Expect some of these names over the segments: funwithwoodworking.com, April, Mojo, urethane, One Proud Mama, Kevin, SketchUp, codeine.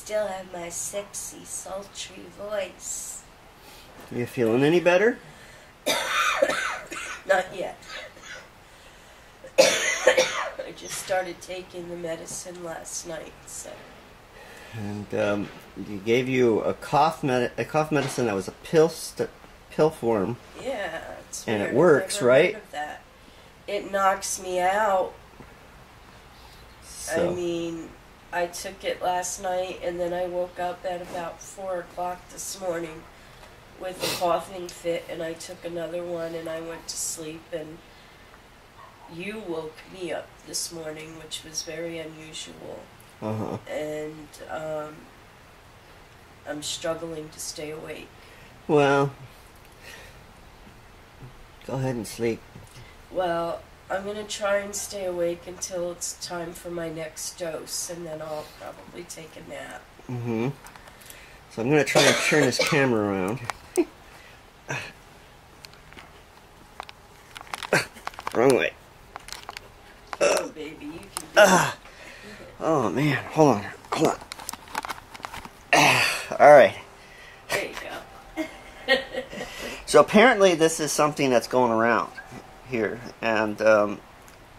still have my sexy, sultry voice. You feeling any better? Not yet. I just started taking the medicine last night, so. And they gave you a cough medicine that was a pill form. Yeah, it's weird. And it works, I've never right? heard of that. It knocks me out. So. I mean, I took it last night, and then I woke up at about 4 o'clock this morning with a coughing fit, and I took another one, and I went to sleep, and you woke me up this morning, which was very unusual. Uh-huh. And I'm struggling to stay awake. Well, go ahead and sleep. Well, I'm going to try and stay awake until it's time for my next dose, and then I'll probably take a nap. Mm-hmm. So I'm going to try and turn this camera around. Wrong way. Oh, baby, you can do it. Oh, man. Hold on. Hold on. All right. There you go. So apparently this is something that's going around here. And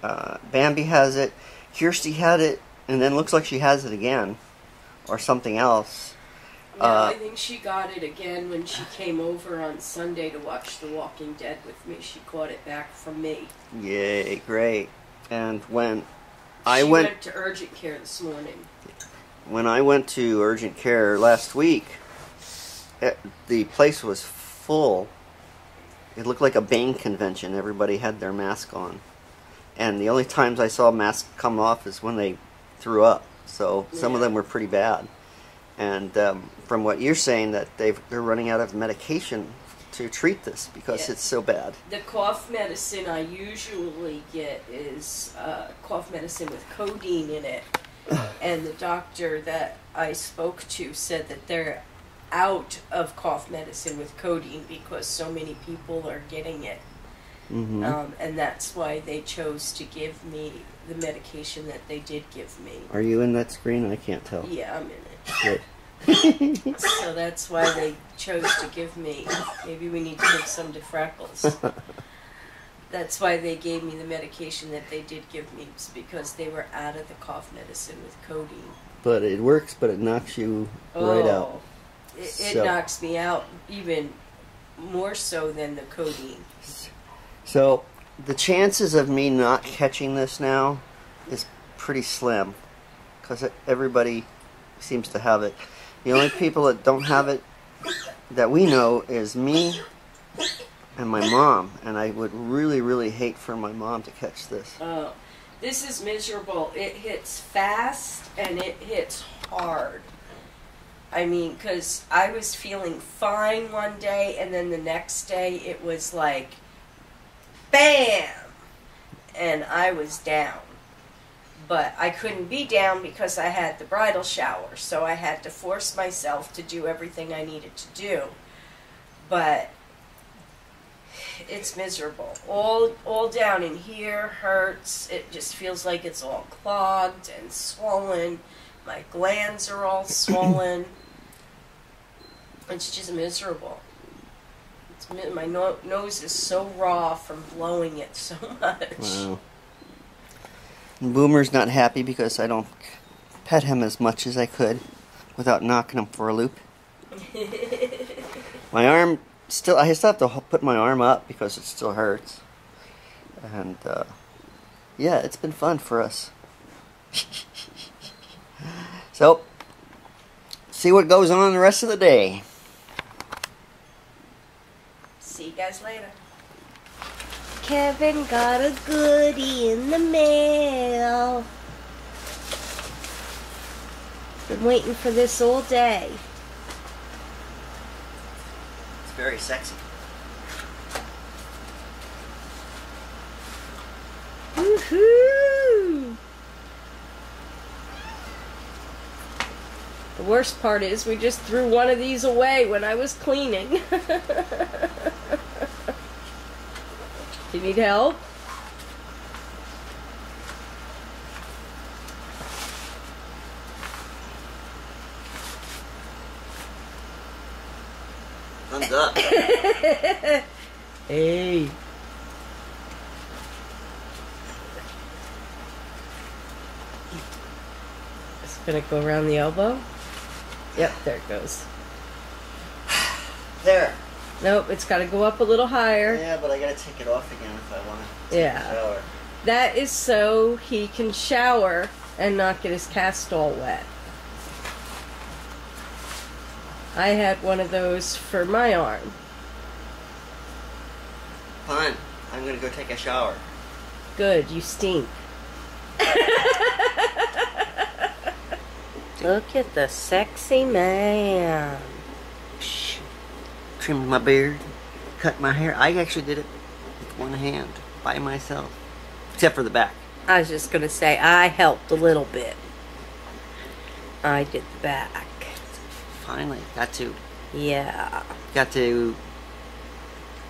Bambi has it. Kirstie had it. And then looks like she has it again. Or something else. Yeah, I think she got it again when she came over on Sunday to watch The Walking Dead with me. She caught it back from me. Yay, great. And when... She went to urgent care this morning. When I went to urgent care last week, the place was full. It looked like a Bane convention. Everybody had their mask on. And the only times I saw masks come off is when they threw up. So some of them were pretty bad. And from what you're saying, that they're running out of medication to treat this because it's so bad. The cough medicine I usually get is cough medicine with codeine in it. And the doctor that I spoke to said that they're out of cough medicine with codeine because so many people are getting it. Mm-hmm. And that's why they chose to give me the medication that they did give me. Are you in that screen? I can't tell. Yeah, I'm in it. Good. So that's why they chose to give me, maybe we need to give some to Freckles. That's why they gave me the medication that they did give me, because they were out of the cough medicine with codeine. But it works, but it knocks you right out. It knocks me out even more so than the codeine. So the chances of me not catching this now is pretty slim, because everybody seems to have it. The only people that don't have it that we know is me and my mom. And I would really, really hate for my mom to catch this. Oh, this is miserable. It hits fast and it hits hard. I mean, because I was feeling fine one day and then the next day it was like, bam! And I was down. But I couldn't be down because I had the bridal shower, so I had to force myself to do everything I needed to do. But it's miserable. All down in here hurts. It just feels like it's all clogged and swollen. My glands are all swollen. It's just miserable. My nose is so raw from blowing it so much. Wow. Boomer's not happy because I don't pet him as much as I could without knocking him for a loop. My arm still, I still have to put my arm up because it still hurts. And yeah, it's been fun for us. So, see what goes on the rest of the day. See you guys later. Kevin got a goodie in the mail. Been waiting for this all day. It's very sexy. Woohoo! The worst part is we just threw one of these away when I was cleaning. Do you need help? Thumbs up. Hey. It's gonna go around the elbow. Yep, there it goes. There. Nope, it's gotta go up a little higher. Yeah, but I gotta take it off again if I wanna take a shower. That is so he can shower and not get his cast all wet. I had one of those for my arm. Fine. I'm gonna go take a shower. Good, you stink. Look at the sexy man. Trimmed my beard, cut my hair. I actually did it with one hand, by myself. Except for the back. I was just gonna say, I helped a little bit. I did the back. Finally, got to. Yeah. Got to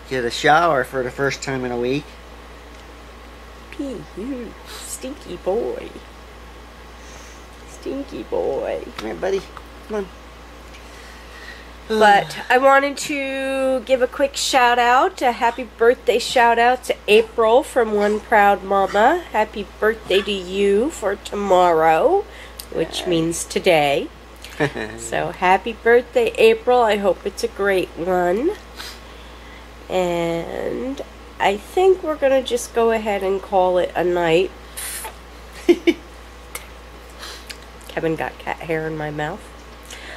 get a shower for the first time in a week. Pee, you stinky boy. Stinky boy. All right, buddy. Come on. But I wanted to give a quick shout out, a happy birthday shout out to April from One Proud Mama. Happy birthday to you for tomorrow, which means today. So happy birthday, April. I hope it's a great one. And I think we're going to just go ahead and call it a night. Kevin got cat hair in my mouth.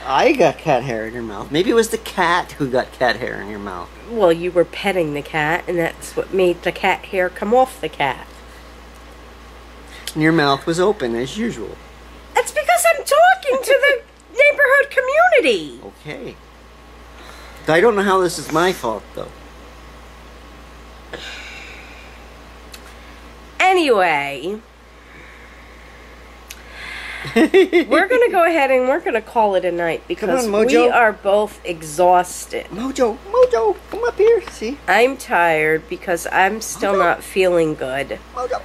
I got cat hair in your mouth. Maybe it was the cat who got cat hair in your mouth. Well, you were petting the cat, and that's what made the cat hair come off the cat. And your mouth was open, as usual. That's because I'm talking to the neighborhood community. Okay. I don't know how this is my fault, though. Anyway... we're gonna go ahead and we're gonna call it a night because on, we are both exhausted. Mojo, come up here. See, I'm tired because I'm still not feeling good. Mojo,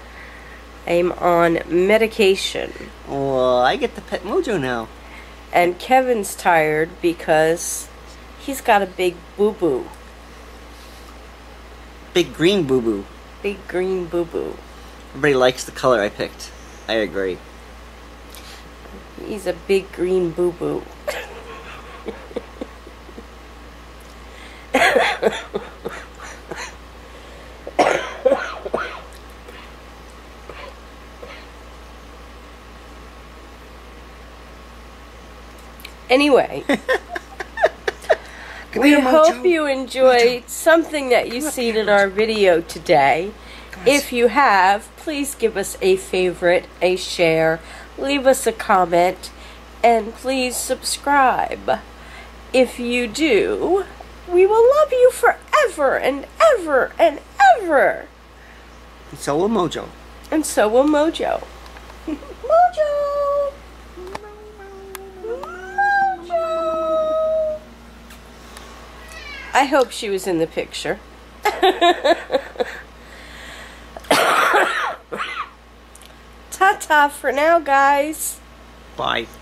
I'm on medication. Well, I get to pet Mojo now. And Kevin's tired because he's got a big boo boo. Big green boo boo. Big green boo boo. Everybody likes the color I picked. I agree. He's a big green boo-boo. Anyway, we hope you enjoyed something that you've seen in our video today. If you have, please give us a favorite, a share, leave us a comment, and please subscribe. If you do, we will love you forever and ever and ever. And so will Mojo. And so will Mojo. Mojo! Mojo! I hope she was in the picture. Ta-ta for now, guys. Bye.